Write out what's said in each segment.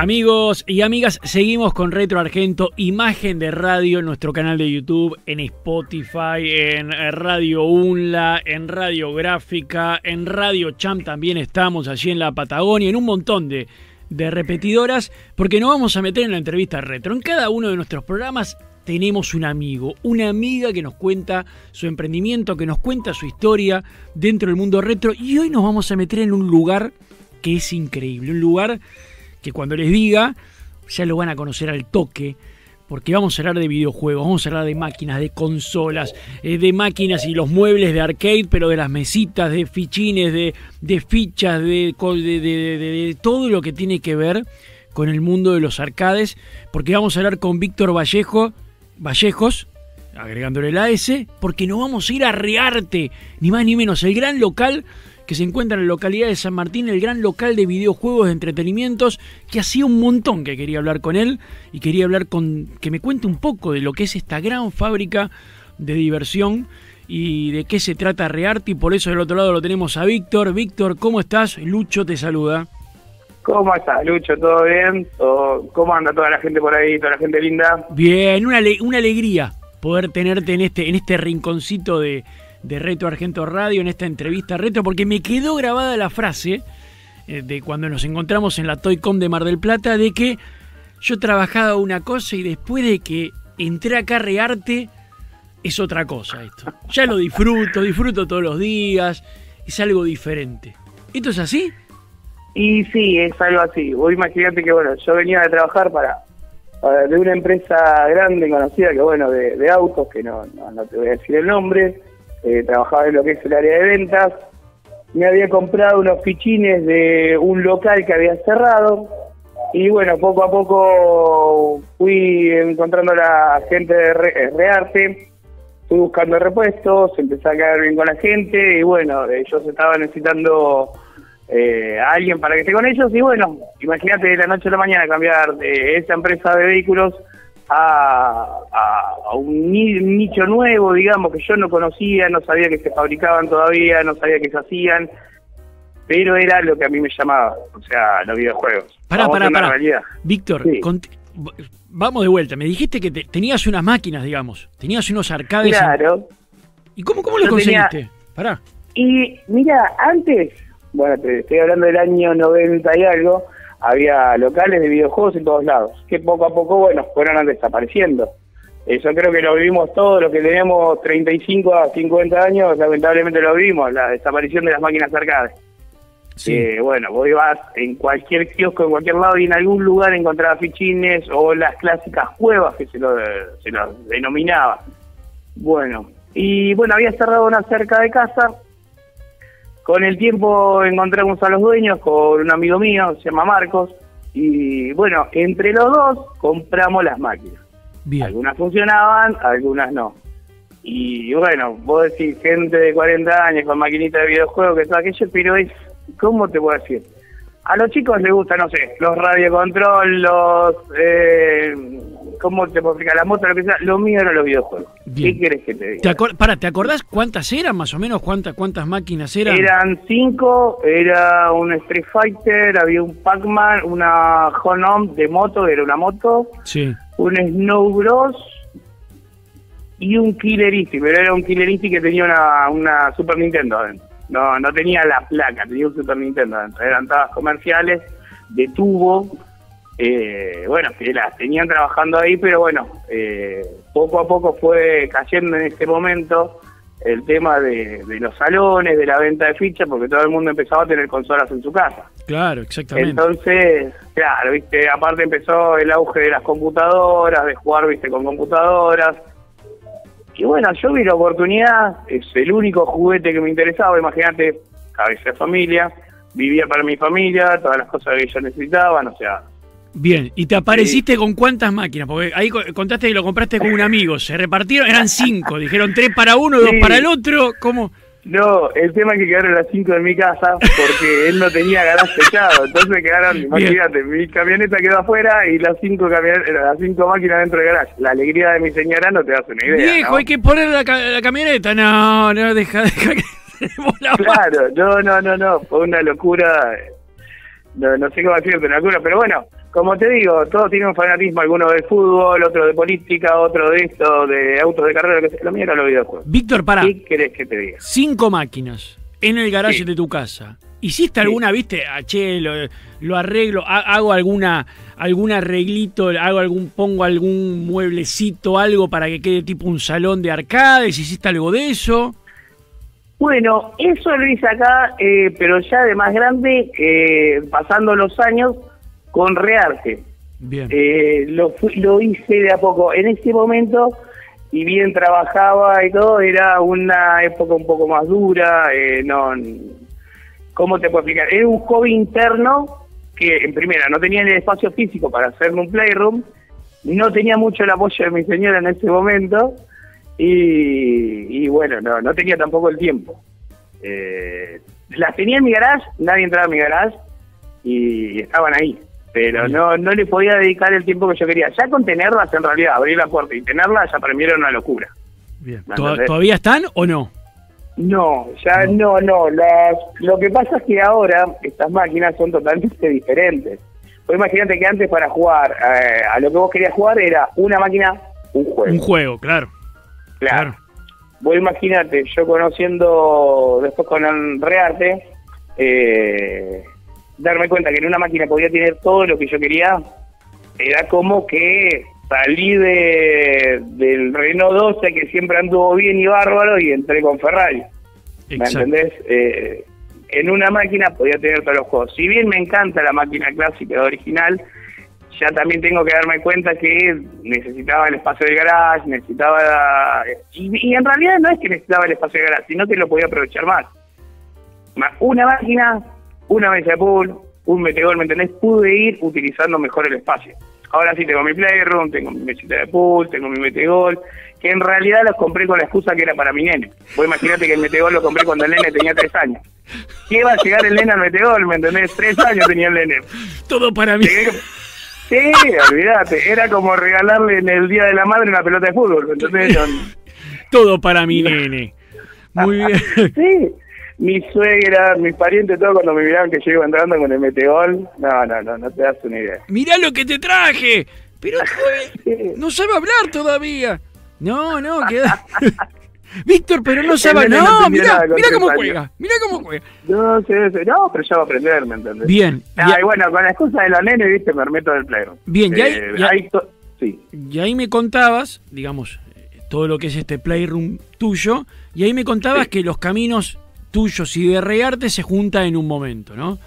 Amigos y amigas, seguimos con Retro Argento, imagen de radio en nuestro canal de YouTube, en Spotify, en Radio Unla, en Radio Gráfica, en Radio Cham también estamos, allí en la Patagonia, en un montón de repetidoras, porque nos vamos a meter en la entrevista retro. En cada uno de nuestros programas tenemos un amigo, una amiga que nos cuenta su emprendimiento, que nos cuenta su historia dentro del mundo retro, y hoy nos vamos a meter en un lugar que es increíble, un lugar que cuando les diga ya lo van a conocer al toque, porque vamos a hablar de videojuegos, vamos a hablar de máquinas, de consolas, de máquinas y los muebles de arcade, pero de las mesitas, de fichines, de fichas, de todo lo que tiene que ver con el mundo de los arcades, porque vamos a hablar con Víctor Vallejos, agregándole la S, porque nos vamos a ir a Rearte, ni más ni menos, el gran local que se encuentra en la localidad de San Martín, el gran local de videojuegos, de entretenimientos, que hacía un montón que quería hablar con él, y quería hablar con que me cuente un poco de lo que es esta gran fábrica de diversión y de qué se trata Rearte, y por eso del otro lado lo tenemos a Víctor. Víctor, ¿cómo estás? Lucho te saluda. ¿Cómo estás, Lucho? ¿Todo bien? ¿Cómo anda toda la gente por ahí, toda la gente linda? Bien, una alegría poder tenerte en este rinconcito de Retro Argento Radio, en esta entrevista retro, porque me quedó grabada la frase de cuando nos encontramos en la Toycom de Mar del Plata, de que yo trabajaba una cosa y después de que entré acá a Rearte es otra cosa esto. Ya lo disfruto todos los días, es algo diferente. ¿Esto es así? Y sí, es algo así. Vos imaginate que, bueno, yo venía de trabajar de una empresa grande, conocida, que bueno, de autos, que no te voy a decir el nombre. Trabajaba en lo que es el área de ventas, me había comprado unos fichines de un local que había cerrado y bueno, poco a poco fui encontrando a la gente de Rearte, fui buscando repuestos, empecé a caer bien con la gente y bueno, ellos estaban necesitando a alguien para que esté con ellos y bueno, imagínate de la noche a la mañana cambiar esa empresa de vehículos a un nicho nuevo, digamos, que yo no conocía, no sabía que se fabricaban todavía, no sabía que se hacían, pero era lo que a mí me llamaba, o sea, los videojuegos. Pará. Víctor, sí. Vamos de vuelta, me dijiste que tenías unas máquinas, digamos, tenías unos arcades. Claro. ¿Y cómo lo conseguiste? Pará. Y mira, antes, bueno, te estoy hablando del año 90 y algo, había locales de videojuegos en todos lados, que poco a poco, bueno, fueron desapareciendo. Yo creo que lo vivimos todos, los que tenemos 35 a 50 años, lamentablemente lo vivimos, la desaparición de las máquinas arcade. Sí. Bueno, vos ibas en cualquier kiosco, en cualquier lado, y en algún lugar encontrabas fichines o las clásicas cuevas que se lo denominaba. Bueno, y bueno, había cerrado una cerca de casa. Con el tiempo encontramos a los dueños con un amigo mío, se llama Marcos, y bueno, entre los dos compramos las máquinas. Bien. Algunas funcionaban, algunas no. Y bueno, vos decís, gente de 40 años con maquinita de videojuegos, que todo aquello, pero es, ¿cómo te puedo decir? A los chicos les gustan, no sé, los radiocontrol, los... ¿cómo te puedo explicar? La moto, lo que sea, lo mío eran los videojuegos. Bien. ¿Qué querés que te diga? ¿Te acordás cuántas eran más o menos? ¿Cuántas máquinas eran? Eran 5, era un Street Fighter, había un Pac-Man, una Hold-On de moto, era una moto, sí, un Snow Bros y un Killer Easy, pero era un Killer Easy que tenía una Super Nintendo adentro. No tenía la placa, tenía un Super Nintendo adentro. Eran todas comerciales, de tubo. Bueno, que las tenían trabajando ahí, pero bueno, poco a poco fue cayendo en este momento el tema de los salones, de la venta de fichas, porque todo el mundo empezaba a tener consolas en su casa. Claro, exactamente. Entonces, claro, viste, aparte empezó el auge de las computadoras, de jugar, viste, con computadoras. Y bueno, yo vi la oportunidad, es el único juguete que me interesaba, imagínate, cabeza de familia, vivía para mi familia, todas las cosas que yo necesitaban, o sea... Bien, ¿y te apareciste con cuántas máquinas? Porque ahí contaste que lo compraste con un amigo, se repartieron, eran 5, dijeron 3 para uno, 2 para el otro, ¿cómo? No, el tema es que quedaron las 5 en mi casa porque él no tenía garaje techado, entonces quedaron, imagínate, mi camioneta quedó afuera y las cinco máquinas dentro del garaje. La alegría de mi señora no te das una idea. Viejo, ¿no? Hay que poner la camioneta, no, deja que... Claro, no, fue una locura, no sé cómo decirte, una locura, pero bueno... Como te digo, todos tienen un fanatismo, alguno de fútbol, otro de política, otro de esto, de autos de carrera, lo que sea. Lo mío era los videojuegos. Víctor, pará. ¿Qué querés que te diga? 5 máquinas en el garaje de tu casa. ¿Hiciste alguna, viste? Ah, che, lo arreglo, hago algún arreglito, pongo algún mueblecito, algo para que quede tipo un salón de arcades. ¿Hiciste algo de eso? Bueno, eso lo hice acá, pero ya de más grande, pasando los años, con Rearte. Bien. Lo hice de a poco. En ese momento, y bien trabajaba y todo, era una época un poco más dura, no... ¿Cómo te puedo explicar? Era un hobby interno que, en primera, no tenía el espacio físico para hacerme un playroom, no tenía mucho el apoyo de mi señora en ese momento, y bueno, no tenía tampoco el tiempo. Las tenía en mi garage, nadie entraba a mi garage, y estaban ahí, pero no le podía dedicar el tiempo que yo quería. Ya con tenerlas, en realidad, abrir la puerta y tenerlas, ya para mí era una locura. Bien. ¿Todavía están o no? No, ya no. Lo que pasa es que ahora estas máquinas son totalmente diferentes. Pues imagínate que antes para jugar a lo que vos querías jugar era una máquina, un juego. Un juego, claro. Claro. Vos imagínate, yo conociendo después con el Rearte, darme cuenta que en una máquina podía tener todo lo que yo quería, era como que... Salí del Renault 12, que siempre anduvo bien y bárbaro, y entré con Ferrari. Exacto. ¿Me entendés? En una máquina podía tener todos los juegos. Si bien me encanta la máquina clásica, la original, ya también tengo que darme cuenta que necesitaba el espacio del garage, necesitaba... Y en realidad no es que necesitaba el espacio del garage, sino que lo podía aprovechar más. Una máquina, una mesa de pool, un metegol, ¿me entendés? Pude ir utilizando mejor el espacio. Ahora sí tengo mi playroom, tengo mi mesita de pool, tengo mi metegol, que en realidad los compré con la excusa que era para mi nene. Vos imaginate que el metegol lo compré cuando el nene tenía 3 años. ¿Qué iba a llegar el nene al metegol? ¿Me entendés? 3 años tenía el nene. Todo para mí. Sí, olvidate. Era como regalarle en el Día de la Madre una pelota de fútbol. Entonces, todo para mi nene. Muy bien. Sí. Mi suegra, mis parientes, todo cuando me miraban que yo iba entrando con el metegol. No te das una idea. Mirá lo que te traje. Pero no sabe hablar todavía. No, queda. Víctor, pero no sabe. No, mirá cómo juega. Mirá cómo juega. No, pero ya va a aprender, ¿me entendés? Bien. Y bueno, con la excusa de los nenes, viste, me remeto del playroom. Bien, y ahí me contabas, digamos, todo lo que es este playroom tuyo. Y ahí me contabas que los caminos tuyos y de Rearte se junta en un momento, ¿no?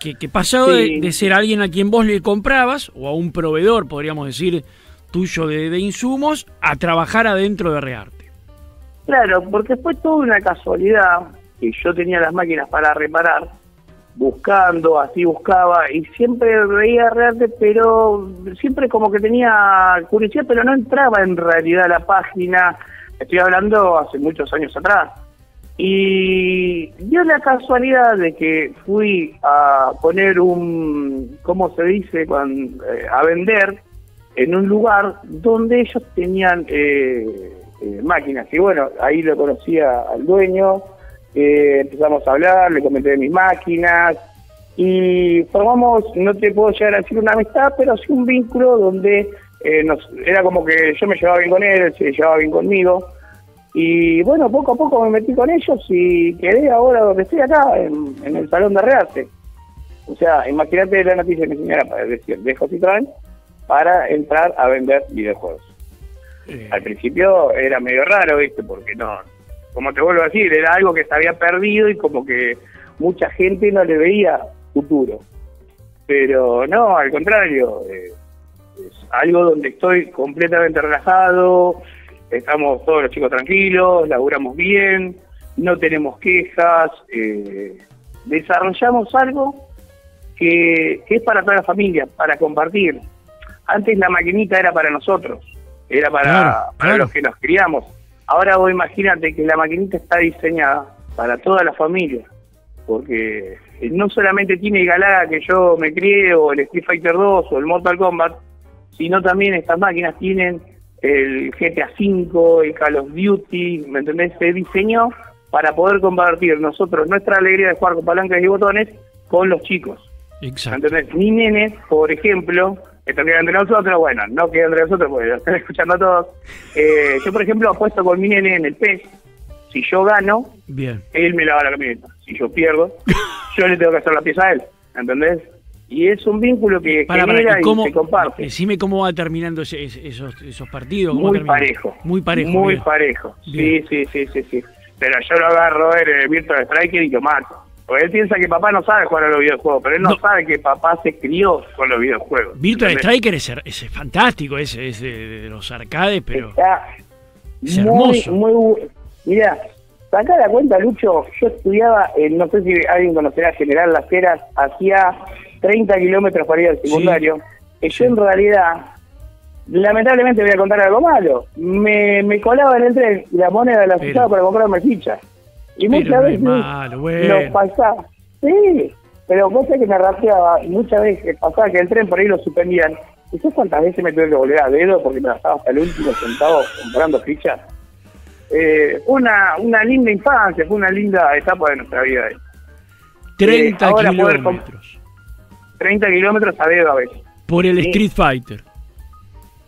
Que pasado de ser alguien a quien vos le comprabas, o a un proveedor, podríamos decir, tuyo de insumos, a trabajar adentro de Rearte. Claro, porque fue toda una casualidad que yo tenía las máquinas para reparar, buscando, así buscaba, y siempre veía Rearte, pero siempre como que tenía curiosidad, pero no entraba en realidad a la página, estoy hablando hace muchos años atrás. Y dio la casualidad de que fui a poner un, ¿cómo se dice?, a vender en un lugar donde ellos tenían máquinas. Y bueno, ahí lo conocía al dueño, empezamos a hablar, le comenté de mis máquinas y formamos, no te puedo llegar a decir una amistad, pero sí un vínculo donde era como que yo me llevaba bien con él, él se llevaba bien conmigo. Y bueno, poco a poco me metí con ellos y quedé ahora donde estoy acá, en el salón de Rearte. O sea, imagínate la noticia de mi señora, para decir, dejo Citroën para entrar a vender videojuegos. Al principio era medio raro, ¿viste? Porque no, como te vuelvo a decir, era algo que se había perdido y como que mucha gente no le veía futuro. Pero no, al contrario, es algo donde estoy completamente relajado. Estamos todos los chicos tranquilos, laburamos bien, no tenemos quejas, desarrollamos algo que es para toda la familia, para compartir. Antes la maquinita era para nosotros, era para los que nos criamos. Ahora vos imagínate que la maquinita está diseñada para toda la familia, porque no solamente tiene el Galaga que yo me crié, o el Street Fighter 2, o el Mortal Kombat, sino también estas máquinas tienen... el GTA V, el Call of Duty, ¿me entendés? Se diseñó para poder compartir nosotros nuestra alegría de jugar con palancas y botones con los chicos. Exacto. ¿Entendés? Ni nenes, por ejemplo, están entre nosotros, bueno, no quedan entre nosotros porque lo están escuchando a todos. Yo, por ejemplo, apuesto con mi nene en el PES. Si yo gano, bien, él me lava la camioneta. Si yo pierdo, yo le tengo que hacer la pieza a él, ¿entendés? Y es un vínculo que genera y se comparte. Decime cómo va terminando esos partidos. Muy parejo. Muy parejo. Muy parejo. Sí, sí, sí, sí, sí. Pero yo lo agarro en el Virtual Striker y lo mato. Porque él piensa que papá no sabe jugar a los videojuegos, pero él no sabe que papá se crió con los videojuegos. Virtual Striker es fantástico, es de los arcades, pero está es hermoso. Muy, mirá, sacá la cuenta, Lucho, yo estudiaba, no sé si alguien conocerá General Las Heras, hacía 30 kilómetros para ir al secundario, que yo en realidad, lamentablemente voy a contar algo malo, me colaba en el tren la moneda de la usaba para comprarme fichas. Y muchas veces nos pasaba, sí, pero vos sabés que me rateaba, y muchas veces pasaba que el tren por ahí lo suspendían. ¿Y sabés cuántas veces me tuve que volver a dedo porque me gastaba hasta el último centavo comprando fichas? Una linda infancia, fue una linda etapa de nuestra vida. 30 kilómetros. 30 kilómetros a dedo a veces. Por el Street Fighter.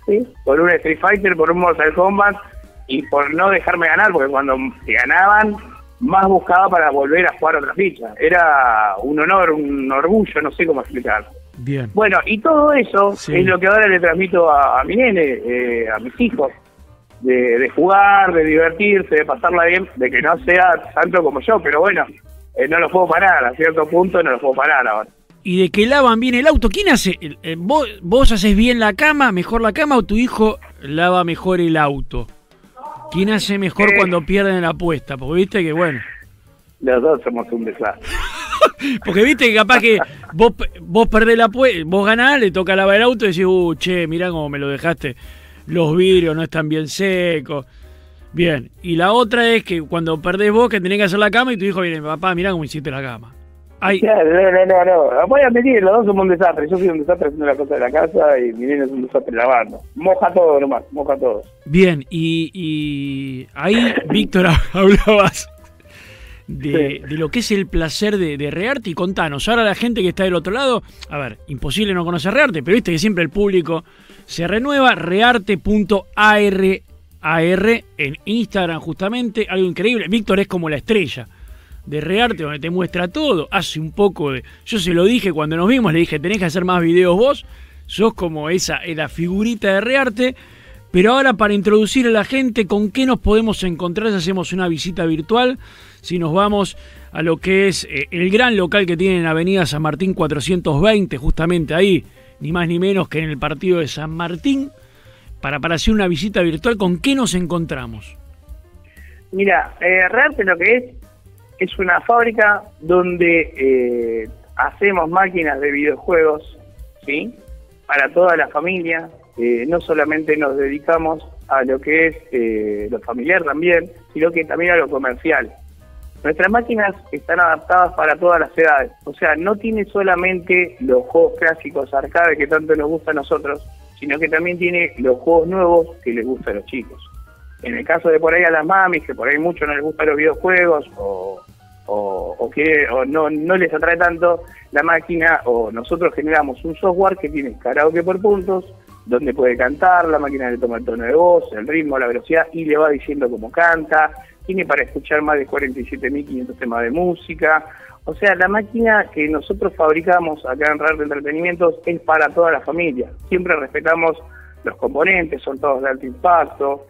Sí, por un Street Fighter, por un Mortal Kombat y por no dejarme ganar, porque cuando se ganaban, más buscaba para volver a jugar otra ficha. Era un honor, un orgullo, no sé cómo explicarlo. Bien. Bueno, y todo eso es lo que ahora le transmito a mi nene, a mis hijos, de jugar, de divertirse, de pasarla bien, de que no sea tanto como yo, pero bueno, no los puedo parar, a cierto punto no los puedo parar ahora. Y de que lavan bien el auto, ¿quién hace? ¿Vos haces bien la cama, mejor la cama, o tu hijo lava mejor el auto? ¿Quién hace mejor cuando pierden la apuesta? Porque viste que, bueno, los dos somos un desastre. Porque viste que capaz que vos perdés la apuesta, vos ganás, le toca lavar el auto y decís, che, mirá cómo me lo dejaste, los vidrios no están bien secos. Bien, y la otra es que cuando perdés vos que tenés que hacer la cama y tu hijo viene, papá, mirá cómo hiciste la cama. Ay. No. Voy a admitir, los dos somos un desastre. Yo soy un desastre haciendo la cosa de la casa y mi nene es un desastre lavando. Moja todo nomás, moja todo. Bien, y ahí, Víctor, hablabas de lo que es el placer de Rearte. Y contanos, ahora la gente que está del otro lado, a ver, imposible no conocer Rearte, pero viste que siempre el público se renueva. Rearte.arr en Instagram, justamente, algo increíble. Víctor es como la estrella de Rearte, donde te muestra todo, hace un poco de... Yo se lo dije cuando nos vimos, le dije, tenés que hacer más videos vos, sos como esa, la figurita de Rearte. Pero ahora, para introducir a la gente, ¿con qué nos podemos encontrar si hacemos una visita virtual? Si nos vamos a lo que es el gran local que tiene en Avenida San Martín 420, justamente ahí, ni más ni menos que en el partido de San Martín, para hacer una visita virtual, ¿con qué nos encontramos? Mira, Rearte lo que es una fábrica donde hacemos máquinas de videojuegos, ¿sí? Para toda la familia. No solamente nos dedicamos a lo que es lo familiar también, sino que también a lo comercial. Nuestras máquinas están adaptadas para todas las edades. O sea, no tiene solamente los juegos clásicos arcade que tanto nos gustan a nosotros, sino que también tiene los juegos nuevos que les gustan a los chicos. En el caso de por ahí a las mamis, que por ahí mucho no les gustan los videojuegos o no les atrae tanto la máquina, o nosotros generamos un software que tiene karaoke por puntos, donde puede cantar, la máquina le toma el tono de voz, el ritmo, la velocidad, y le va diciendo cómo canta. Tiene para escuchar más de 47.500 temas de música. O sea, la máquina que nosotros fabricamos acá en Rearte Entretenimientos es para toda la familia. Siempre respetamos los componentes, son todos de alto impacto,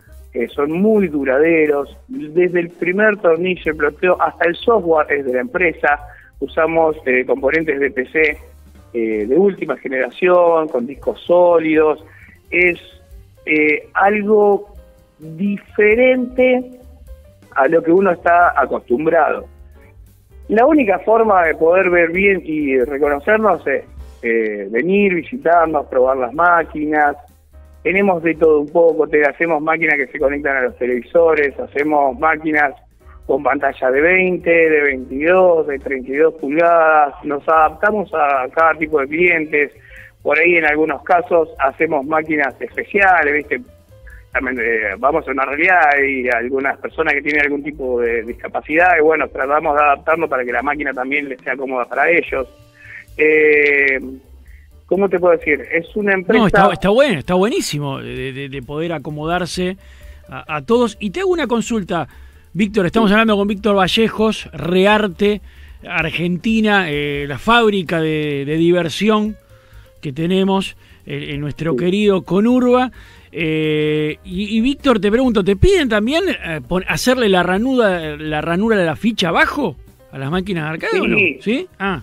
son muy duraderos, desde el primer tornillo, el bloqueo, hasta el software es de la empresa. Usamos componentes de PC de última generación, con discos sólidos. Es algo diferente a lo que uno está acostumbrado. La única forma de poder ver bien y reconocernos es venir, visitarnos, probar las máquinas. Tenemos de todo un poco, hacemos máquinas que se conectan a los televisores, hacemos máquinas con pantalla de 20, de 22, de 32 pulgadas, nos adaptamos a cada tipo de clientes. Por ahí en algunos casos hacemos máquinas especiales, ¿viste? También, vamos a una realidad y algunas personas que tienen algún tipo de discapacidad, y bueno, tratamos de adaptarnos para que la máquina también les sea cómoda para ellos. ¿Cómo te puedo decir? Es una empresa... No, está bueno, está buenísimo de poder acomodarse a todos. Y te hago una consulta, Víctor, estamos hablando con Víctor Vallejos, Rearte, Argentina, la fábrica de diversión que tenemos en nuestro querido Conurba. Y Víctor, te pregunto, ¿te piden también hacerle la ranura de la ficha abajo a las máquinas de arcade, sí, o no? ¿Sí? Ah.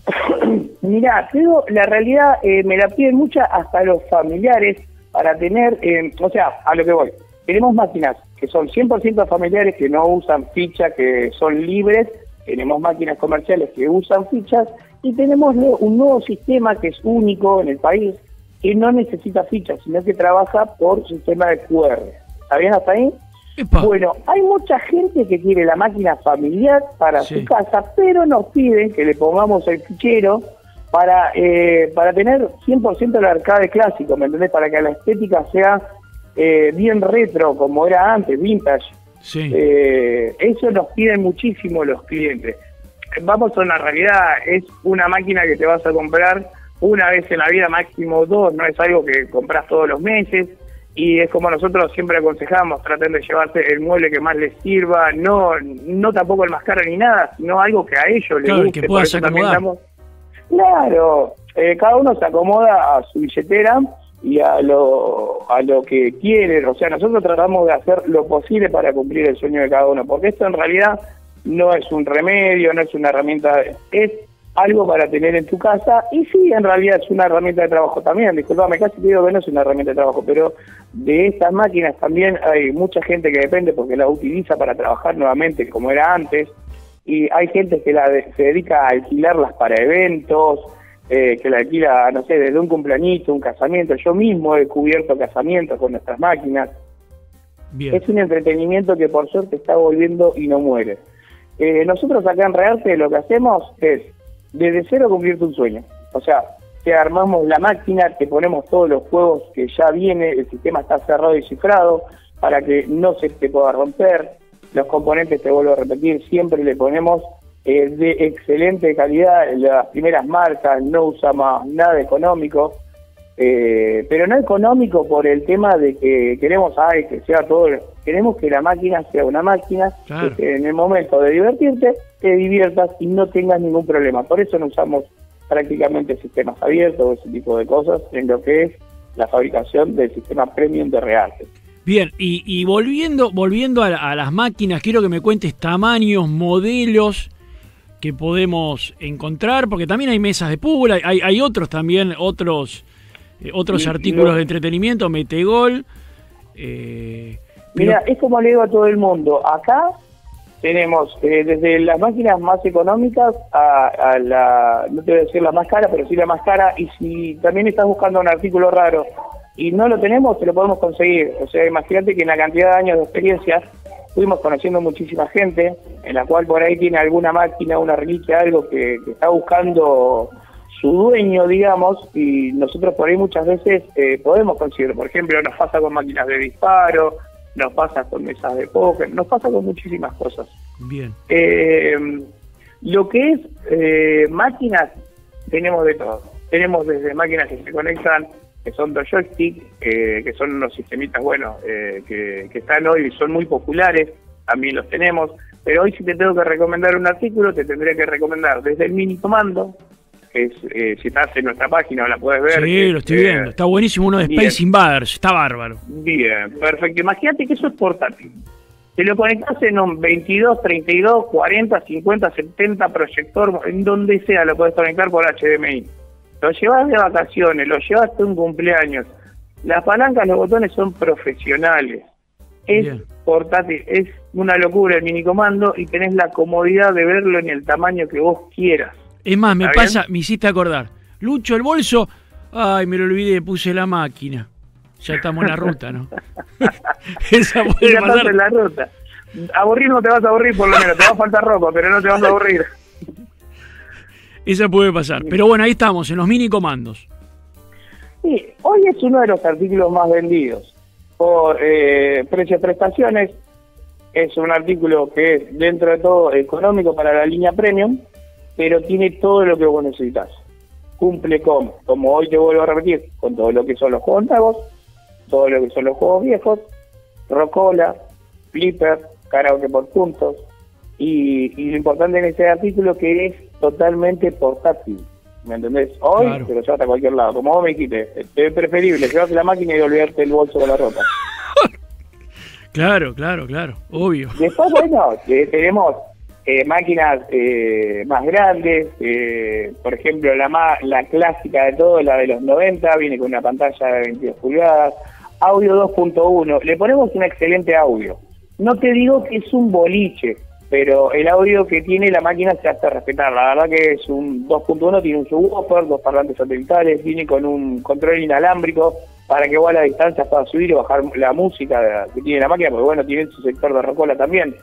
Mirá, creo, la realidad me la piden muchas hasta los familiares para tener, o sea, a lo que voy. Tenemos máquinas que son 100% familiares, que no usan ficha, que son libres. Tenemos máquinas comerciales que usan fichas y tenemos un nuevo sistema que es único en el país, que no necesita fichas, sino que trabaja por sistema de QR. ¿Está bien hasta ahí? ¡Epa! Bueno, hay mucha gente que quiere la máquina familiar para su casa, pero nos piden que le pongamos el fichero para tener 100% el arcade clásico, ¿me entendés? Para que la estética sea bien retro, como era antes, vintage. Sí. Eso nos piden muchísimo los clientes. Vamos a una realidad, es una máquina que te vas a comprar una vez en la vida, máximo dos, no es algo que compras todos los meses, y es como nosotros siempre aconsejamos, traten de llevarse el mueble que más les sirva, no tampoco el más caro ni nada, sino algo que a ellos les guste, que puedas acomodar. Claro, cada uno se acomoda a su billetera y a lo que quieren, o sea, nosotros tratamos de hacer lo posible para cumplir el sueño de cada uno, porque esto en realidad no es un remedio, no es una herramienta, es algo para tener en tu casa, y sí, en realidad es una herramienta de trabajo también, disculpame, casi te digo que no es una herramienta de trabajo, pero de estas máquinas también hay mucha gente que depende porque la utiliza para trabajar nuevamente como era antes, y hay gente que se dedica a alquilarlas para eventos, que la alquila, no sé, desde un cumpleañito, un casamiento. Yo mismo he cubierto casamientos con nuestras máquinas. Bien. Es un entretenimiento que por suerte está volviendo y no muere. Nosotros acá en Rearte lo que hacemos es desde cero cumplir tu sueño. O sea, te armamos la máquina, te ponemos todos los juegos que ya viene, el sistema está cerrado y cifrado para que no se te pueda romper. Los componentes, te vuelvo a repetir, siempre le ponemos de excelente calidad, las primeras marcas, no usamos nada económico, pero no económico por el tema de que queremos que sea todo, queremos que la máquina sea una máquina, claro, que en el momento de divertirte, te diviertas y no tengas ningún problema. Por eso no usamos prácticamente sistemas abiertos o ese tipo de cosas en lo que es la fabricación del sistema premium de Rearte. Bien, y volviendo a las máquinas, quiero que me cuentes tamaños, modelos que podemos encontrar, porque también hay mesas de pool, hay otros también, otros artículos de entretenimiento, metegol. Mira, es como le digo a todo el mundo, acá tenemos desde las máquinas más económicas a la, no te voy a decir la más cara, pero sí la más cara, y si también estás buscando un artículo raro y no lo tenemos, te lo podemos conseguir. O sea, imagínate que en la cantidad de años de experiencia fuimos conociendo muchísima gente, en la cual por ahí tiene alguna máquina, una reliquia, algo que está buscando su dueño, digamos, y nosotros por ahí muchas veces podemos conseguir. Por ejemplo, nos pasa con máquinas de disparo, nos pasa con mesas de póker, nos pasa con muchísimas cosas. Bien. Lo que es máquinas, tenemos de todo. Tenemos desde máquinas que se conectan, que son dos joysticks, que son unos sistemitas buenos que están hoy, son muy populares, también los tenemos, pero hoy si te tengo que recomendar un artículo, te tendría que recomendar desde el mini comando, que es, si estás en nuestra página la puedes ver. Sí, que, lo estoy viendo, está buenísimo, uno de Space Invaders, está bárbaro. Bien, perfecto, imagínate que eso es portátil, te lo conectás en un 22, 32, 40, 50, 70 proyector, en donde sea lo puedes conectar por HDMI. Lo llevas de vacaciones, lo llevaste un cumpleaños. Las palancas, los botones son profesionales. Es bien portátil, es una locura el minicomando y tenés la comodidad de verlo en el tamaño que vos quieras. Es más, me pasa, me hiciste acordar. Lucho, el bolso, ay, me lo olvidé, puse la máquina. Ya estamos en la ruta, ¿no? Esa puede ya pasar. Estás en la ruta. Aburrir no te vas a aburrir, por lo menos. Te va a faltar ropa, pero no te vas a aburrir. Esa puede pasar. Pero bueno, ahí estamos, en los mini comandos. Sí, hoy es uno de los artículos más vendidos. Por precio-prestaciones, es un artículo que es, dentro de todo, económico para la línea premium, pero tiene todo lo que vos necesitas. cumple con, como hoy te vuelvo a repetir, con todo lo que son los juegos nuevos, todo lo que son los juegos viejos, Rocola, Flipper, Karaoke por puntos, y lo importante en este artículo que es totalmente portátil, ¿me entendés? Hoy te lo llevas hasta cualquier lado, como vos me dijiste, es preferible llevarte la máquina y olvidarte el bolso con la ropa. Claro, claro, claro, obvio. Después, bueno, tenemos máquinas más grandes, por ejemplo, la clásica de todo, la de los 90, viene con una pantalla de 22 pulgadas, audio 2.1, le ponemos un excelente audio. No te digo que es un boliche, pero el audio que tiene la máquina se hace respetar. La verdad que es un 2.1, tiene un subwoofer, dos parlantes satelitales, viene con un control inalámbrico para que vos a la distancia pueda subir o bajar la música que tiene la máquina, porque bueno, tiene su sector de rocola también.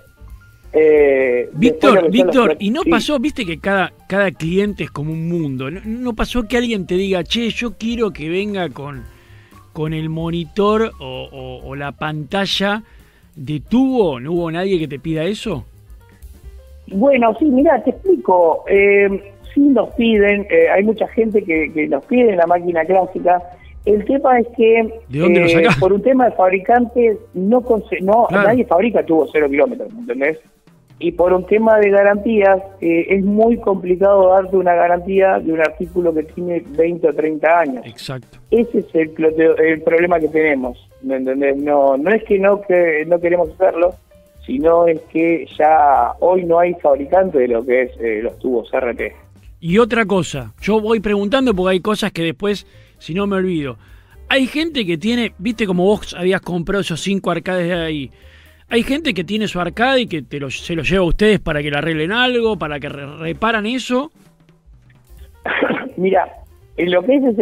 Víctor, y no pasó, viste que cada cliente es como un mundo, no pasó que alguien te diga, che, yo quiero que venga con el monitor o la pantalla de tubo, ¿no hubo nadie que te pida eso? Bueno, sí, mirá, te explico, sí nos piden, hay mucha gente que nos pide la máquina clásica. El tema es que por un tema de fabricantes nadie fabrica tubos 0 kilómetros, ¿entendés? Y por un tema de garantías es muy complicado darte una garantía de un artículo que tiene 20 o 30 años. Exacto. Ese es el problema que tenemos, ¿me entendés? No es que no queremos hacerlo, sino es que ya hoy no hay fabricante de lo que es los tubos RT. Y otra cosa, yo voy preguntando porque hay cosas que después, si no me olvido, hay gente que tiene, viste como vos habías comprado esos 5 arcades de ahí, hay gente que tiene su arcade y que se lo lleva a ustedes para que le arreglen algo, para que reparan eso. Mira, en lo que es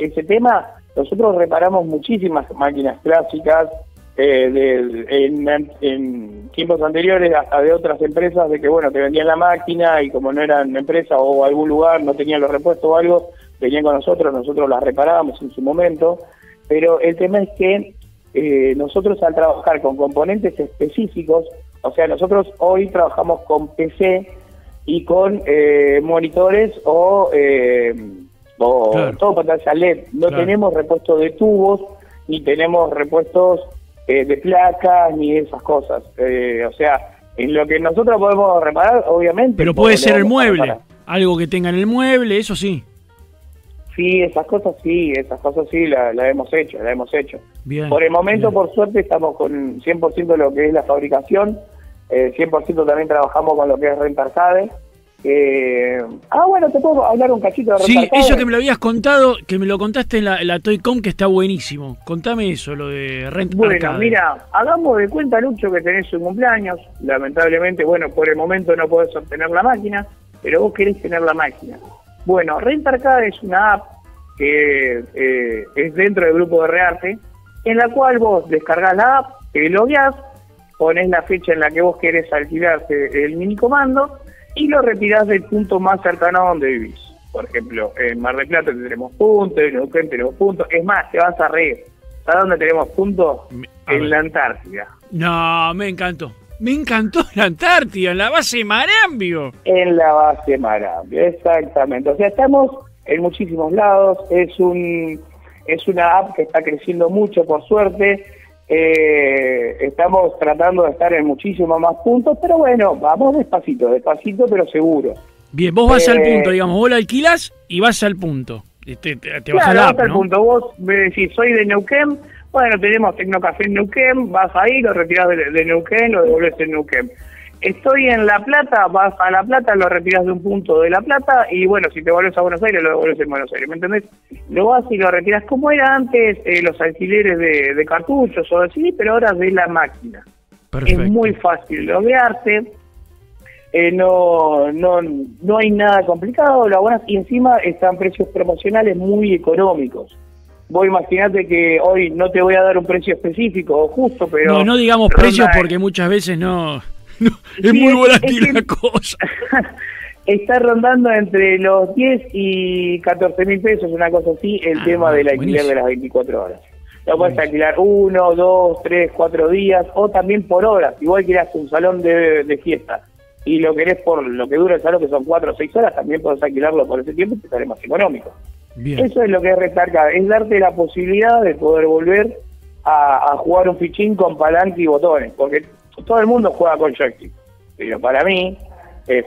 ese tema, nosotros reparamos muchísimas máquinas clásicas, en tiempos anteriores hasta de otras empresas, de que bueno, te vendían la máquina y como no eran empresa o algún lugar no tenían los repuestos o algo, venían con nosotros las reparábamos en su momento, pero el tema es que nosotros al trabajar con componentes específicos, o sea, nosotros hoy trabajamos con PC y con monitores o claro, todo pantalla LED, no tenemos repuesto de tubos, ni tenemos repuestos de placas ni esas cosas, o sea, en lo que nosotros podemos reparar, obviamente. Pero puede ser el mueble, algo que tenga en el mueble, eso sí. Sí, esas cosas sí, la hemos hecho. Bien, por el momento, bien, por suerte, estamos con 100% de lo que es la fabricación, 100% también trabajamos con lo que es RentarCAD. Bueno, te puedo hablar un cachito de RentarCAD. Sí, eso que me lo habías contado, que me lo contaste en la Toycom, que está buenísimo. Contame eso, lo de RentarCAD. Bueno, mira, hagamos de cuenta, Lucho, que tenés un cumpleaños. Lamentablemente, bueno, por el momento no podés obtener la máquina, pero vos querés tener la máquina. Bueno, RentarCAD es una app que es dentro del grupo de Rearte, en la cual vos descargás la app, te logueás, ponés la fecha en la que vos querés alquilarte el minicomando y lo retirás del punto más cercano donde vivís. Por ejemplo, en Mar del Plata tenemos puntos, en Neuquén tenemos puntos, es más, te vas a reír. ¿Sabes dónde tenemos puntos? En la Antártida. No, me encantó. Me encantó la Antártida, en la base Marambio. En la base Marambio, exactamente. O sea, estamos en muchísimos lados. Es una app que está creciendo mucho, por suerte. Estamos tratando de estar en muchísimos más puntos, pero bueno, vamos despacito, pero seguro. Bien, vos vas al punto, digamos, vos la alquilás y vas al punto. Te vas a la app, ¿no? Al punto. Vos me decís, soy de Neuquén. Bueno, tenemos Tecnocafé en Neuquén, vas ahí, lo retirás de Neuquén, lo devolvés en Neuquén. Estoy en La Plata, vas a La Plata, lo retirás de un punto de La Plata, y bueno, si te volvés a Buenos Aires, lo devolvés en Buenos Aires, ¿me entendés? Lo vas y lo retirás como era antes, los alquileres de cartuchos o de CD, pero ahora de la máquina. Perfecto. Es muy fácil loguearte, no hay nada complicado, lo abonás, y encima están precios promocionales muy económicos. Vos imaginate que hoy no te voy a dar un precio específico o justo, pero... No digamos precios porque muchas veces no es muy volátil la cosa. Está rondando entre los 10 y 14 mil pesos, una cosa así, el tema del alquiler de las 24 horas. Lo puedes alquilar 1, 2, 3, 4 días, o también por horas. Igual que alquilás un salón de fiesta. y lo querés por lo que dura el salón, que son 4 o 6 horas, también podés alquilarlo por ese tiempo y te sale más económico. Bien. Eso es lo que es RentarCAD, es darte la posibilidad de poder volver a jugar un fichín con palanque y botones, porque todo el mundo juega con joystick, pero para mí,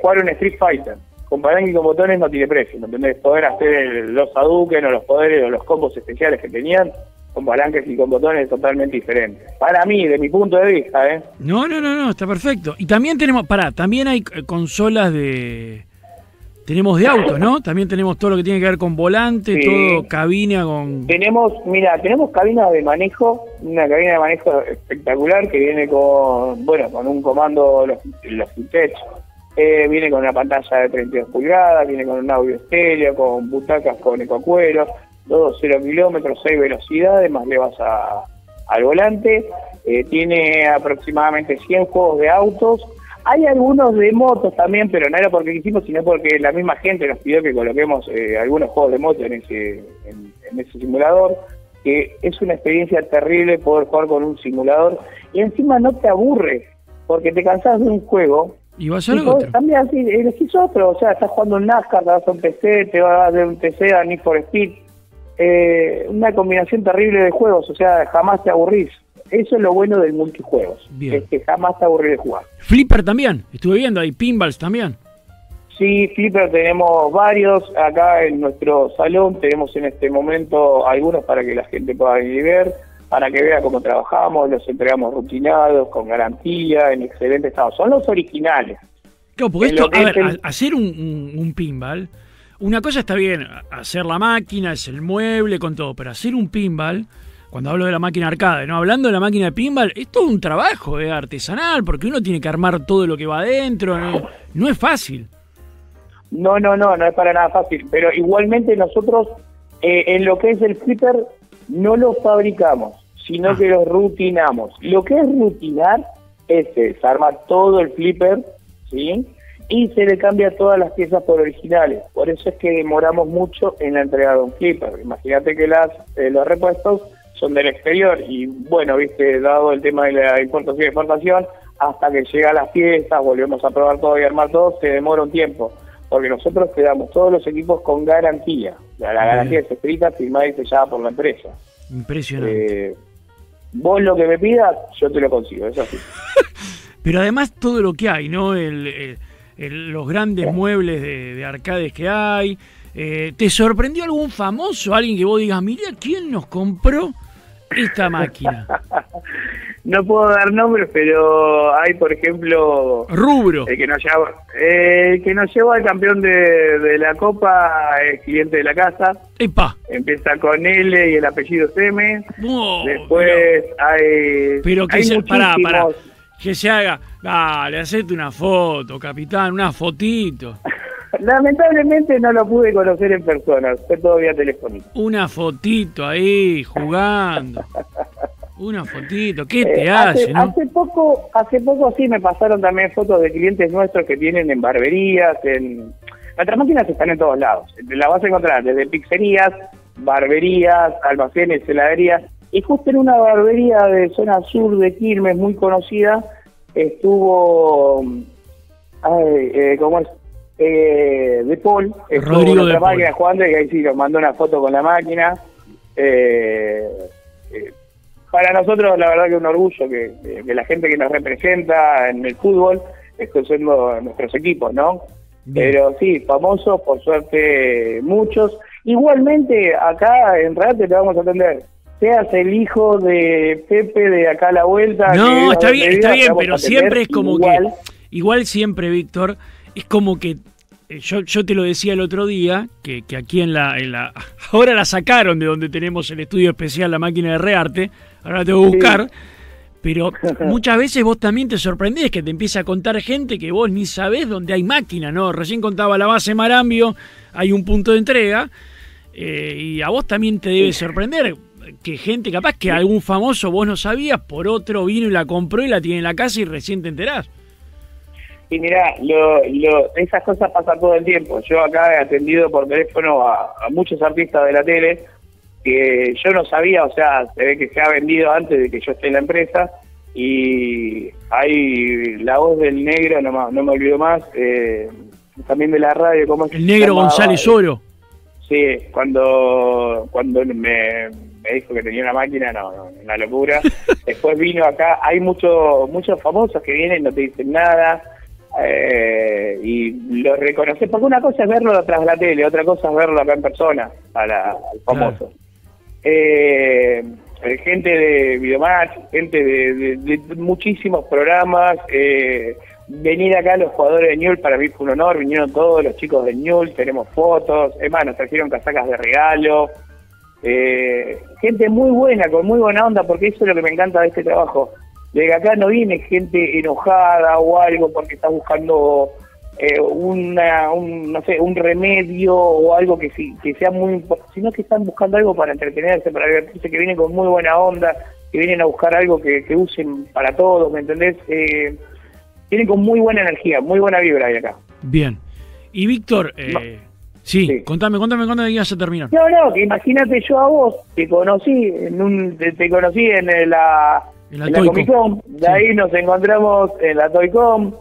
jugar un Street Fighter con palanque y con botones no tiene precio, ¿me entendés? Poder hacer los hadouken o los poderes o los combos especiales que tenían, con palanques y con botones totalmente diferentes. Para mí, de mi punto de vista, ¿eh? No, está perfecto. Y también tenemos, también hay consolas de... Tenemos de autos, ¿no? También tenemos todo lo que tiene que ver con volante, sí. Todo, cabina con... Tenemos cabinas de manejo, una cabina de manejo espectacular que viene con, bueno, con un comando, los fintech, viene con una pantalla de 32 pulgadas, viene con un audio estéreo, con butacas con ecocueros, todo 0 kilómetros, 6 velocidades, más le vas al volante, tiene aproximadamente 100 juegos de autos. Hay algunos de motos también, pero no era porque quisimos, sino porque la misma gente nos pidió que coloquemos algunos juegos de moto en ese simulador, que es una experiencia terrible poder jugar con un simulador, y encima no te aburres, porque te cansás de un juego, y vas a otro. También así, elegís otro, o sea, estás jugando un NASCAR, te vas a un PC, te vas de un PC a Need for Speed, una combinación terrible de juegos, o sea, jamás te aburrís. Eso es lo bueno del multijuegos. Bien. Es que jamás te aburrís de jugar. Flipper también, estuve viendo, hay pinballs también. Sí, Flipper tenemos varios acá en nuestro salón, tenemos en este momento algunos para que la gente pueda venir y ver, para que vea cómo trabajamos, los entregamos rutinados, con garantía, en excelente estado. Son los originales. Claro, porque esto, a ver, hacer un pinball, una cosa está bien, hacer la máquina, es el mueble, con todo, pero hacer un pinball... Cuando hablo de la máquina arcade, ¿no? Hablando de la máquina de pinball, es todo un trabajo artesanal, porque uno tiene que armar todo lo que va adentro, no es fácil. No es para nada fácil, pero igualmente nosotros en lo que es el flipper no lo fabricamos, sino que lo rutinamos. Lo que es rutinar se arma todo el flipper, ¿sí? Y se le cambia todas las piezas por originales. Por eso es que demoramos mucho en la entrega de un flipper. Imagínate que los repuestos son del exterior y, bueno, viste, dado el tema de la importación y exportación, hasta que llega las piezas, volvemos a probar todo y armar todo, se demora un tiempo. Porque nosotros te damos todos los equipos con garantía. La garantía es escrita, firmada y sellada por la empresa. Impresionante. Vos lo que me pidas, yo te lo consigo, eso sí. Pero además todo lo que hay, ¿no? Los grandes muebles de arcades que hay. ¿Te sorprendió algún famoso? Alguien que vos digas, mirá, ¿quién nos compró esta máquina? No puedo dar nombres, pero hay, por ejemplo... Rubro. El que nos lleva al campeón de la Copa, es cliente de la casa. ¡Epa! Empieza con L y el apellido es M. Oh, después no. Hay... Pero que hay muchísimos... Pará. Que se haga... Dale, hacete una foto, capitán, una fotito. Lamentablemente no lo pude conocer en persona, fue todo vía telefónica. Una fotito ahí, jugando. Una fotito, ¿qué te hace, no? Hace poco sí me pasaron también fotos de clientes nuestros que tienen en barberías, en... Nuestras máquinas están en todos lados, las vas a encontrar desde pizzerías, barberías, almacenes, heladerías. Y justo en una barbería de zona sur de Quilmes, muy conocida, estuvo... ¿cómo es? De Paul, Rodrigo de Paul, jugando, y ahí sí nos mandó una foto con la máquina. Para nosotros la verdad que un orgullo que la gente que nos representa en el fútbol estos son nuestros equipos, ¿no? Bien. Pero sí, famosos por suerte muchos. Igualmente acá en Rearte te vamos a atender, seas el hijo de Pepe de acá a la vuelta, no, que está bien, pero siempre es como igual. Que igual siempre, Víctor, es como que yo te lo decía el otro día, que aquí en la ahora la sacaron de donde tenemos el estudio especial, la máquina de Rearte, ahora la tengo que buscar, pero muchas veces vos también te sorprendés que te empieza a contar gente que vos ni sabés dónde hay máquina, ¿no? Recién contaba la base Marambio, hay un punto de entrega, y a vos también te debe sorprender que gente, capaz que algún famoso vos no sabías, por otro vino y la compró y la tiene en la casa y recién te enterás. Y mirá, esas cosas pasan todo el tiempo. Yo acá he atendido por teléfono a muchos artistas de la tele que yo no sabía, o sea, se ve que se ha vendido antes de que yo esté en la empresa, Y hay La Voz del Negro, no me olvido más, también de la radio, ¿cómo es? El Negro González Oro. Sí, cuando me dijo que tenía una máquina, no, una locura. Después vino acá, hay muchos famosos que vienen, no te dicen nada, y lo reconoces, porque una cosa es verlo atrás de la tele, otra cosa es verlo acá en persona, al famoso. Claro. Gente de Videomatch, gente de muchísimos programas, venir acá los jugadores de Newell para mí fue un honor, vinieron todos los chicos de Newell, tenemos fotos, es más, nos trajeron casacas de regalo, gente muy buena, con muy buena onda, porque eso es lo que me encanta de este trabajo, de que acá no viene gente enojada o algo porque está buscando no sé, un remedio o algo que sea muy importante, sino que están buscando algo para entretenerse, para divertirse, que vienen con muy buena onda, que vienen a buscar algo que usen para todos, ¿me entendés? Vienen con muy buena energía, muy buena vibra ahí acá. Bien. Y Víctor, sí, contame, y ya se terminó. No, que imagínate, yo a vos te conocí en la Comic-Con, de ahí sí. Nos encontramos en la Toycom.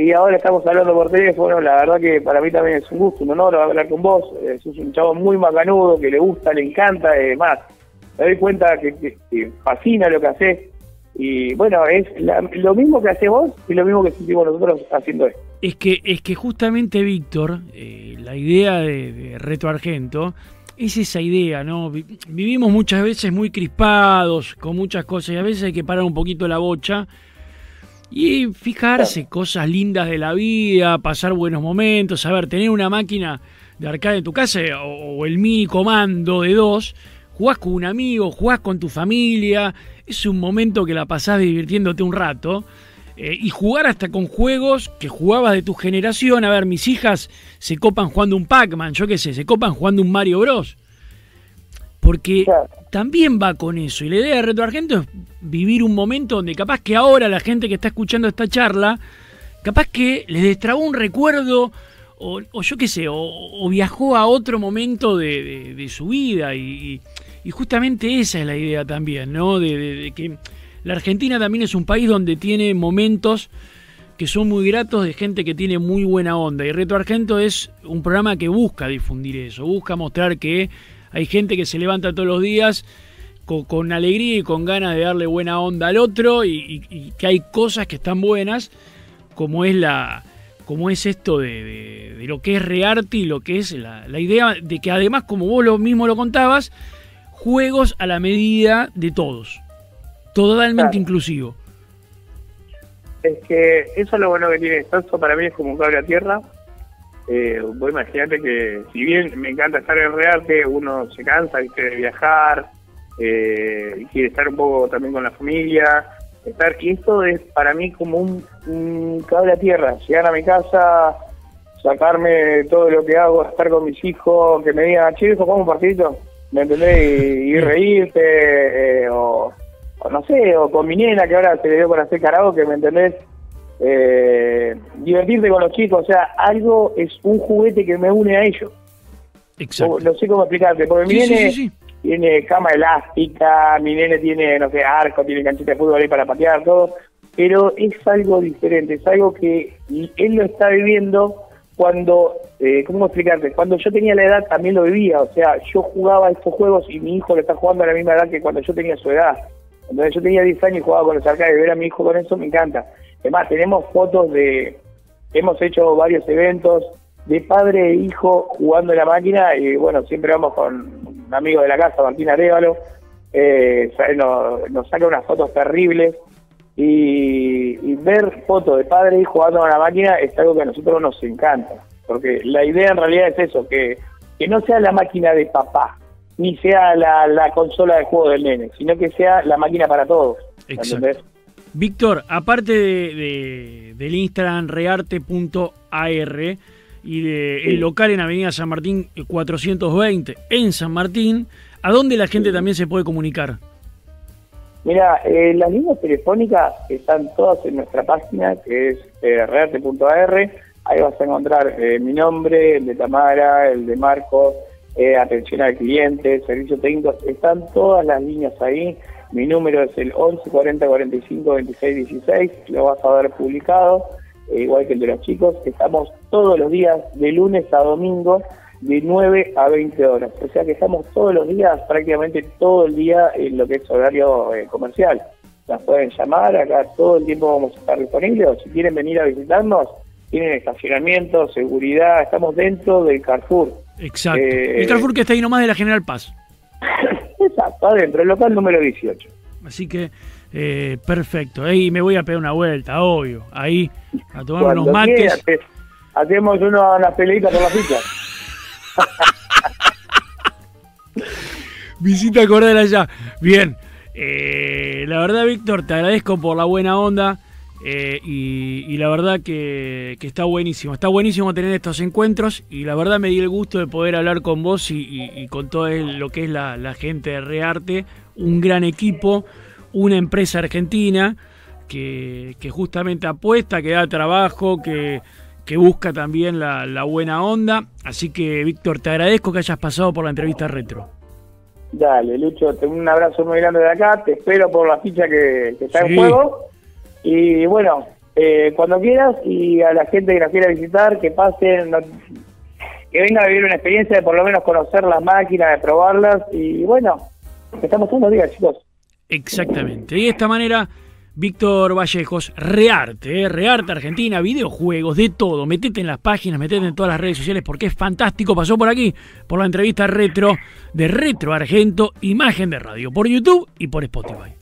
Y ahora estamos hablando por teléfono. La verdad que para mí también es un gusto, un honor hablar con vos. Sos un chavo muy macanudo, que le gusta, le encanta. Además, me doy cuenta que fascina lo que hacés. Y bueno, es lo mismo que hacés vos y lo mismo que sentimos nosotros haciendo esto. Es que justamente, Víctor, la idea de Reto Argento es esa idea, ¿no? Vivimos muchas veces muy crispados con muchas cosas, y a veces hay que parar un poquito la bocha y fijarse cosas lindas de la vida, pasar buenos momentos, tener una máquina de arcade en tu casa o el mini comando de dos, jugás con un amigo, jugás con tu familia, es un momento que la pasás divirtiéndote un rato, y jugar hasta con juegos que jugabas de tu generación. Mis hijas se copan jugando un Pac-Man, yo qué sé, se copan jugando un Mario Bros. Porque también va con eso. Y la idea de Retro Argento es vivir un momento donde capaz que ahora la gente que está escuchando esta charla, capaz que les destrabó un recuerdo, o yo qué sé, o viajó a otro momento de su vida. Y justamente esa es la idea también, ¿no? De que la Argentina también es un país donde tiene momentos que son muy gratos, de gente que tiene muy buena onda. Y Retro Argento es un programa que busca difundir eso, busca mostrar que hay gente que se levanta todos los días con alegría y con ganas de darle buena onda al otro, y que hay cosas que están buenas, como es esto de lo que es Rearte, y lo que es la idea de que, además, como vos mismo lo contabas, juegos a la medida de todos, totalmente inclusivo. Es que eso es lo bueno que tiene esto, para mí es como un cable a tierra. Vos imaginate que, si bien me encanta estar en Rearte, uno se cansa, ¿viste?, de viajar, y quiere estar un poco también con la familia, y esto es para mí como un cable a tierra, llegar a mi casa, sacarme todo lo que hago, estar con mis hijos, que me digan, che, hijo, ¿cómo un partidito? ¿Me entendés? Y reírte, o no sé, o con mi nena, que ahora se le dio para hacer karaoke, ¿me entendés? Divertirte con los chicos, algo, es un juguete que me une a ellos. Exacto. No sé cómo explicarte, porque mi nene tiene cama elástica, mi nene tiene, no sé, arco, tiene canchita de fútbol ahí para patear, todo, pero es algo diferente, es algo que él lo está viviendo cuando, ¿cómo explicarte? Cuando yo tenía la edad también lo vivía, yo jugaba estos juegos y mi hijo lo está jugando a la misma edad que cuando yo tenía su edad. Entonces yo tenía 10 años y jugaba con los arcades, ver a mi hijo con eso me encanta. Además, tenemos fotos hemos hecho varios eventos de padre e hijo jugando en la máquina, y bueno, siempre vamos con un amigo de la casa, Martín Arevalo, nos saca unas fotos terribles, y ver fotos de padre e hijo jugando con la máquina es algo que a nosotros nos encanta, porque la idea en realidad es eso, que no sea la máquina de papá, ni sea la consola de juego del nene, sino que sea la máquina para todos. Exacto. ¿Entendés? Víctor, aparte del Instagram rearte.ar y del local en Avenida San Martín 420 en San Martín, ¿a dónde la gente también se puede comunicar? Mira, las líneas telefónicas están todas en nuestra página, que es rearte.ar. Ahí vas a encontrar mi nombre, el de Tamara, el de Marcos, atención al cliente, servicios técnicos, están todas las líneas ahí. Mi número es el 11 40 45 26 16, lo vas a ver publicado, igual que el de los chicos. Estamos todos los días, de lunes a domingo, de 9 a 20 horas. O sea que estamos todos los días, prácticamente todo el día, en lo que es horario comercial. Nos pueden llamar, acá todo el tiempo vamos a estar disponibles. O si quieren venir a visitarnos, tienen estacionamiento, seguridad, estamos dentro del Carrefour. Exacto. El Carrefour que está ahí nomás de la General Paz. Exacto, adentro, el local número 18. Así que, perfecto. Ahí me voy a pegar una vuelta, obvio. Ahí, a tomar cuando unos mates. Quieras, hacemos unas peleitas con la ficha. Visita Cordel allá. Bien. La verdad, Víctor, te agradezco por la buena onda. Y la verdad que está buenísimo. Está buenísimo tener estos encuentros. Y la verdad me di el gusto de poder hablar con vos y con todo lo que es la gente de Rearte. Un gran equipo, una empresa argentina que justamente apuesta, que da trabajo, que busca también la buena onda. Así que, Víctor, te agradezco que hayas pasado por la entrevista retro. Dale, Lucho, te un abrazo muy grande de acá. Te espero por la ficha que está en juego. Y bueno, cuando quieras, y a la gente que nos quiera visitar, que pasen, que venga a vivir una experiencia de por lo menos conocer las máquinas, de probarlas, y bueno, estamos todos los días, chicos. Exactamente, y de esta manera, Víctor Vallejos, Rearte, Rearte Argentina, videojuegos, de todo, metete en las páginas, metete en todas las redes sociales, porque es fantástico. Pasó por aquí, por la entrevista retro de Retro Argento, imagen de radio, por YouTube y por Spotify.